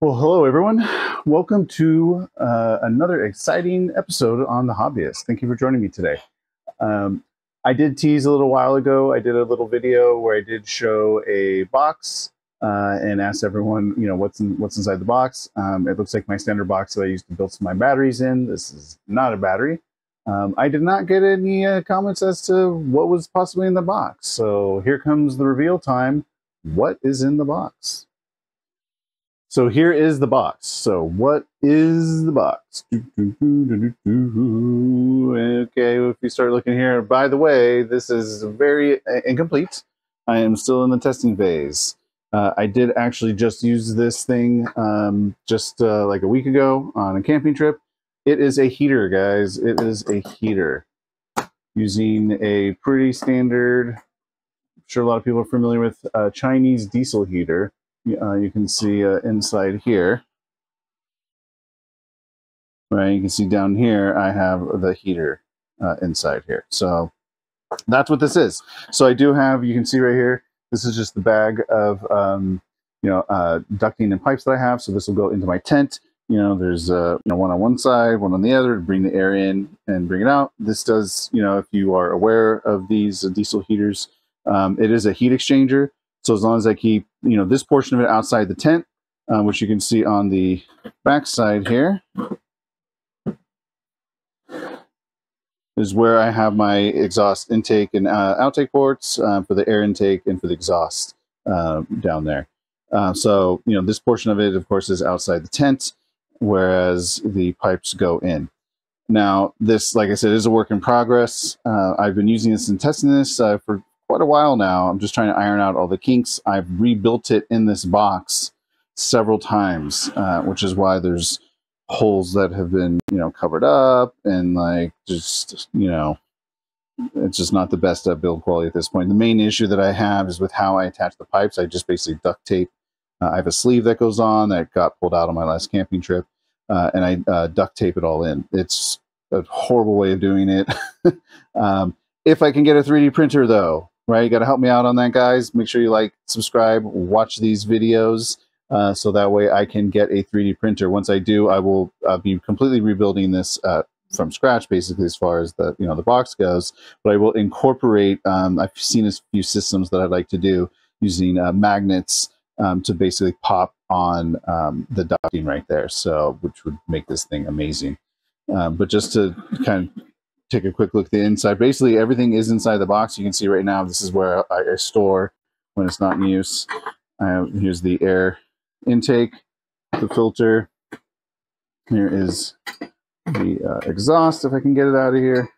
Well, hello everyone. Welcome to another exciting episode on The Hobbyist. Thank you for joining me today. I did tease a little while ago. I did a little video where I did show a box and asked everyone, you know, what's inside the box. It looks like my standard box that I used to build some of my batteries in. This is not a battery. I did not get any comments as to what was possibly in the box. So here comes the reveal time. What is in the box? So here is the box. So what is the box? Okay, if you start looking here, by the way, this is very incomplete. I am still in the testing phase. I did actually just use this thing just like a week ago on a camping trip. It is a heater, guys. It is a heater using a pretty standard, I'm sure a lot of people are familiar with, Chinese diesel heater. You can see inside here, right? You can see down here, I have the heater inside here. So that's what this is. So I do have, you can see right here, this is just the bag of, you know, ducting and pipes that I have. So this will go into my tent. You know, there's you know, one on one side, one on the other, to bring the air in and bring it out. This does, you know, if you are aware of these diesel heaters, it is a heat exchanger. So as long as I keep, you know, this portion of it outside the tent, which you can see on the back side here, is where I have my exhaust intake and outtake ports for the air intake and for the exhaust down there. So, you know, this portion of it, of course, is outside the tent, whereas the pipes go in. Now, this, like I said, is a work in progress. I've been using this and testing this for quite a while now. I'm just trying to iron out all the kinks. I've rebuilt it in this box several times, which is why there's holes that have been, you know, covered up and like, just, you know, it's just not the best build quality at this point. The main issue that I have is with how I attach the pipes. I just basically duct tape. I have a sleeve that goes on that got pulled out on my last camping trip, and I duct tape it all in. It's a horrible way of doing it. If I can get a 3D printer though, right? You got to help me out on that, guys. Make sure you like, subscribe, watch these videos, so that way I can get a 3D printer. Once I do, I will be completely rebuilding this from scratch, basically, as far as the, you know, the box goes. But I will incorporate, I've seen a few systems that I'd like to do using magnets to basically pop on the ducting right there, so which would make this thing amazing. But just to kind of take a quick look at the inside, basically everything is inside the box. You can see right now, this is where I store when it's not in use. Here's the air intake, the filter. Here is the exhaust, if I can get it out of here.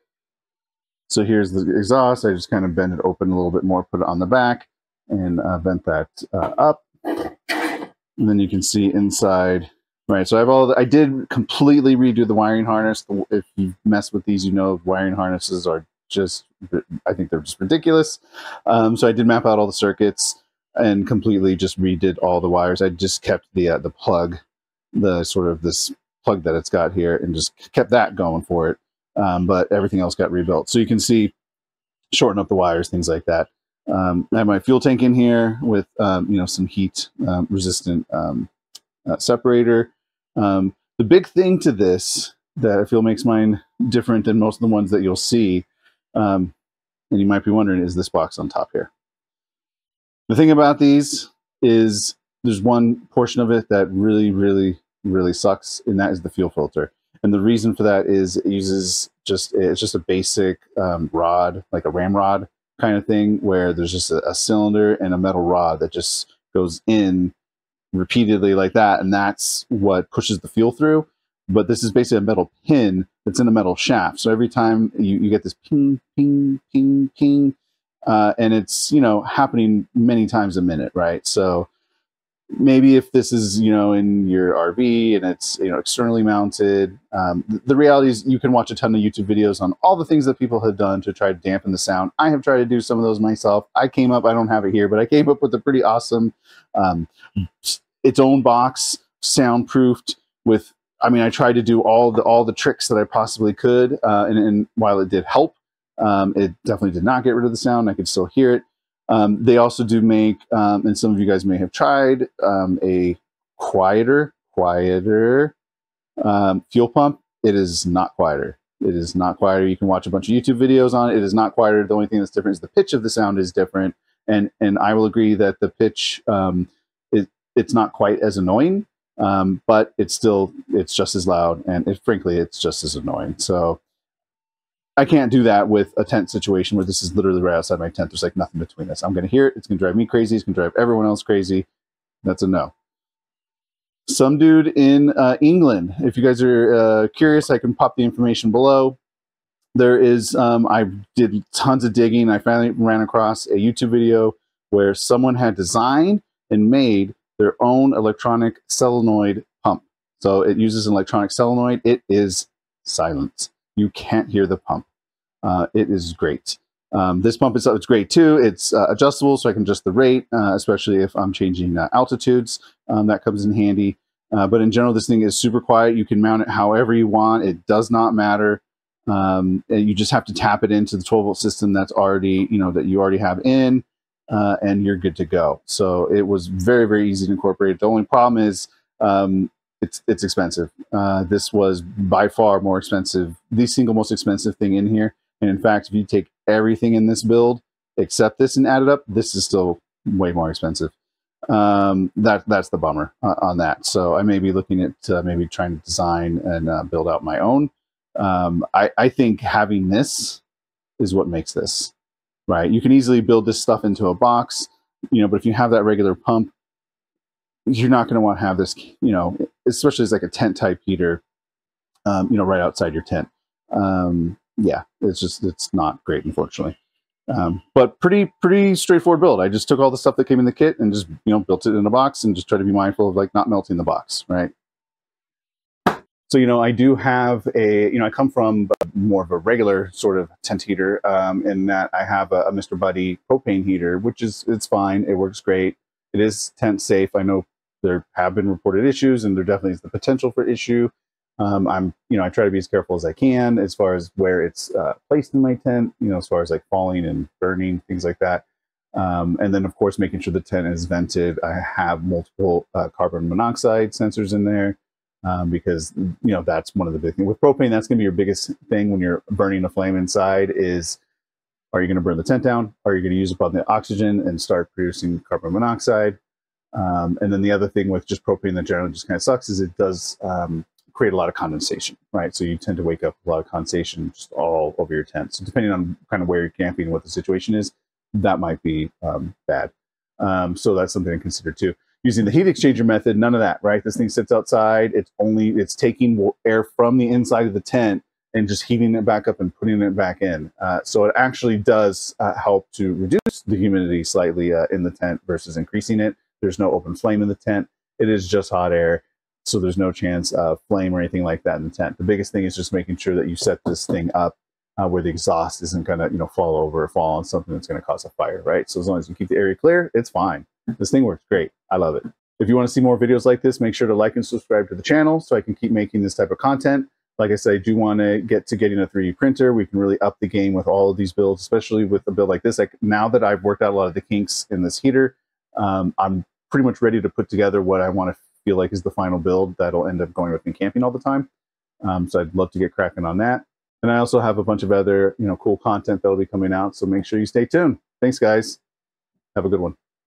So here's the exhaust. I just kind of bend it open a little bit more, put it on the back, and vent that up. And then you can see inside, right? So I have all the, I did completely redo the wiring harness. If you mess with these, you know, wiring harnesses are just, I think they're just ridiculous. So I did map out all the circuits and completely just redid all the wires. I just kept the plug, the sort of this plug that it's got here, and just kept that going for it. But everything else got rebuilt. So you can see, shorten up the wires, things like that. I have my fuel tank in here with, you know, some heat resistant separator. The big thing to this that I feel makes mine different than most of the ones that you'll see, and you might be wondering, is this box on top here. The thing about these is there's one portion of it that really, really, really sucks, and that is the fuel filter. And the reason for that is it uses just, it's just a basic rod, like a ramrod kind of thing, where there's just a cylinder and a metal rod that just goes in repeatedly like that, and that's what pushes the fuel through. But this is basically a metal pin that's in a metal shaft, so every time you get this ping, ping, ping, ping, and it's, you know, happening many times a minute, right? So maybe if this is, you know, in your RV and it's, you know, externally mounted, the reality is you can watch a ton of YouTube videos on all the things that people have done to try to dampen the sound. I have tried to do some of those myself. I don't have it here, but I came up with a pretty awesome, its own box, soundproofed with, I mean, I tried to do all the tricks that I possibly could. And while it did help, it definitely did not get rid of the sound. I could still hear it. They also do make, and some of you guys may have tried, a quieter fuel pump. It is not quieter. It is not quieter. You can watch a bunch of YouTube videos on it. It is not quieter. The only thing that's different is the pitch of the sound is different. And I will agree that the pitch, it's not quite as annoying, but it's just as loud. And frankly, it's just as annoying. So I can't do that with a tent situation where this is literally right outside my tent. There's like nothing between us. I'm going to hear it. It's going to drive me crazy. It's going to drive everyone else crazy. That's a no. Some dude in England, if you guys are curious, I can pop the information below. There is, I did tons of digging. I finally ran across a YouTube video where someone had designed and made their own electronic solenoid pump. So it uses an electronic solenoid. It is silent. You can't hear the pump. It is great. This pump is it's great too. It's adjustable, so I can adjust the rate, especially if I'm changing altitudes. That comes in handy. But in general, this thing is super quiet. You can mount it however you want. It does not matter. And you just have to tap it into the 12-volt system that's already, that you already have in, and you're good to go. So it was very, very easy to incorporate. The only problem is it's expensive. This was by far more expensive, the single most expensive thing in here. And in fact, if you take everything in this build except this and add it up, this is still way more expensive. That's the bummer on that. So I may be looking at maybe trying to design and build out my own. I think having this is what makes this, right? You can easily build this stuff into a box, but if you have that regular pump, you're not going to want to have this, especially as like a tent type heater, right outside your tent. Yeah, it's not great, unfortunately. But pretty straightforward build. I just took all the stuff that came in the kit and just, built it in a box and just try to be mindful of like not melting the box, right? So, I do have a, I come from more of a regular sort of tent heater, in that I have a Mr. Buddy propane heater, which is, it's fine. It works great. It is tent safe. I know there have been reported issues and there definitely is the potential for issue. I try to be as careful as I can as far as where it's placed in my tent, as far as like falling and burning, things like that. And then of course, making sure the tent is vented. I have multiple carbon monoxide sensors in there because, that's one of the big things with propane. That's going to be your biggest thing when you're burning a flame inside is, are you going to burn the tent down? Are you going to use up all the oxygen and start producing carbon monoxide? And then the other thing with just propane that generally just kind of sucks is it does, create a lot of condensation, right? So you tend to wake up with a lot of condensation just all over your tent. So depending on kind of where you're camping and what the situation is, that might be bad. So that's something to consider too. Using the heat exchanger method, none of that, right? This thing sits outside. It's taking air from the inside of the tent and just heating it back up and putting it back in. So it actually does help to reduce the humidity slightly in the tent versus increasing it. There's no open flame in the tent. It is just hot air. So there's no chance of flame or anything like that in the tent. The biggest thing is just making sure that you set this thing up where the exhaust isn't going to, fall over or fall on something that's going to cause a fire, right? So as long as you keep the area clear, it's fine. This thing works great. I love it. If you want to see more videos like this, make sure to like and subscribe to the channel so I can keep making this type of content. Like I said, I do want to get to getting a 3D printer. We can really up the game with all of these builds, especially with a build like this. Like now that I've worked out a lot of the kinks in this heater, I'm pretty much ready to put together what I want to feel like is the final build that'll end up going with me camping all the time. So I'd love to get cracking on that. And I also have a bunch of other, cool content that'll be coming out. So make sure you stay tuned. Thanks, guys. Have a good one.